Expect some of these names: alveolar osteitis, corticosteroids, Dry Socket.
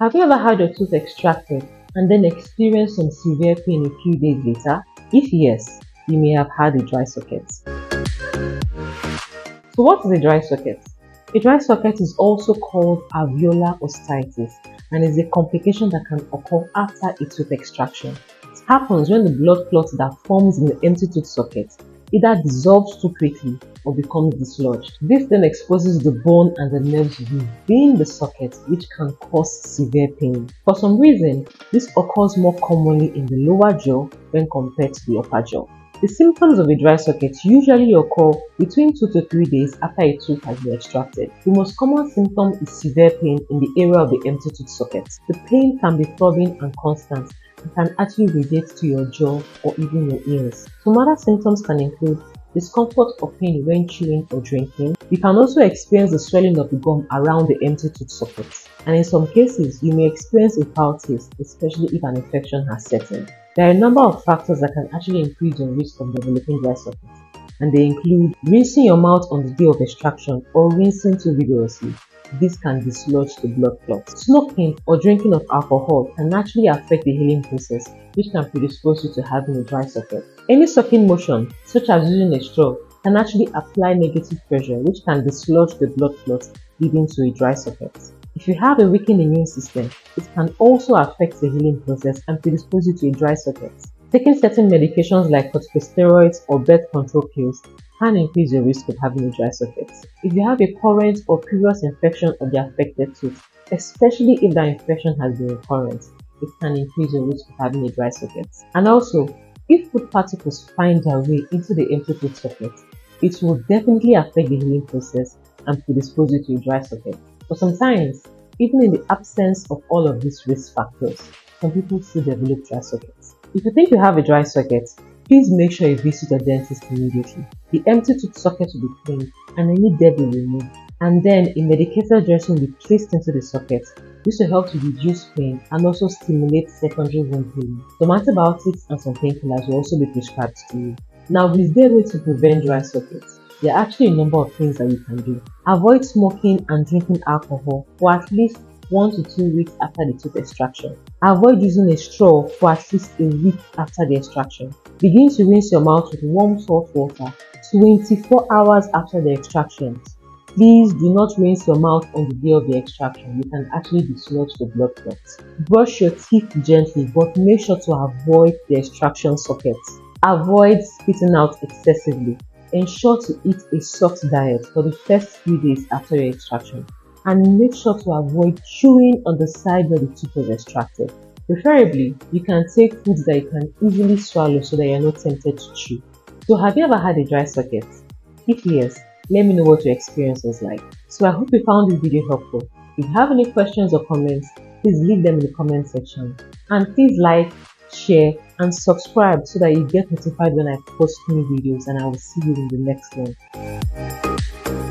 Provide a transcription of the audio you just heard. Have you ever had your tooth extracted and then experienced some severe pain a few days later? If yes, you may have had a dry socket. So what is a dry socket? A dry socket is also called alveolar osteitis and is a complication that can occur after a tooth extraction. It happens when the blood clot that forms in the empty tooth socket either dissolves too quickly or becomes dislodged. This then exposes the bone and the nerves within the socket, which can cause severe pain. For some reason, this occurs more commonly in the lower jaw when compared to the upper jaw. The symptoms of a dry socket usually occur between 2 to 3 days after a tooth has been extracted. The most common symptom is severe pain in the area of the empty tooth socket. The pain can be throbbing and constant and can actually radiate to your jaw or even your ears. Some other symptoms can include discomfort or pain when chewing or drinking. You can also experience the swelling of the gum around the empty tooth sockets. And in some cases, you may experience a foul taste, especially if an infection has set in. There are a number of factors that can actually increase your risk of developing dry socket, and they include rinsing your mouth on the day of extraction or rinsing too vigorously. This can dislodge the blood clot. Smoking or drinking of alcohol can actually affect the healing process, which can predispose you to having a dry socket. Any sucking motion, such as using a straw, can actually apply negative pressure, which can dislodge the blood clot, leading to a dry socket. If you have a weakened immune system, it can also affect the healing process and predispose you to a dry socket. Taking certain medications like corticosteroids or birth control pills can increase your risk of having a dry socket. If you have a current or previous infection of the affected tooth, especially if that infection has been recurrent, it can increase your risk of having a dry socket. And also, if food particles find their way into the empty tooth socket, it will definitely affect the healing process and predispose you to a dry socket. But sometimes, even in the absence of all of these risk factors, some people still develop dry sockets. If you think you have a dry socket, please make sure you visit a dentist immediately. The empty tooth socket will be cleaned and any debris removed, and then a medicated dressing will be placed into the socket. This will help to reduce pain and also stimulate secondary wound healing. Some antibiotics and some painkillers will also be prescribed to you. Now, is there a way to prevent dry sockets? There are actually a number of things that you can do. Avoid smoking and drinking alcohol for at least 1 to 2 weeks after the tooth extraction. Avoid using a straw for at least a week after the extraction. Begin to rinse your mouth with warm salt water 24 hours after the extraction. Please do not rinse your mouth on the day of the extraction. You can actually dislodge the blood clots. Brush your teeth gently, but make sure to avoid the extraction sockets. Avoid spitting out excessively. Ensure to eat a soft diet for the first few days after your extraction, and make sure to avoid chewing on the side where the tooth was extracted. Preferably, you can take foods that you can easily swallow so that you are not tempted to chew. So have you ever had a dry socket? If yes, let me know what your experience was like. So I hope you found this video helpful. If you have any questions or comments, please leave them in the comment section. And please like, share and subscribe so that you get notified when I post new videos, and I will see you in the next one.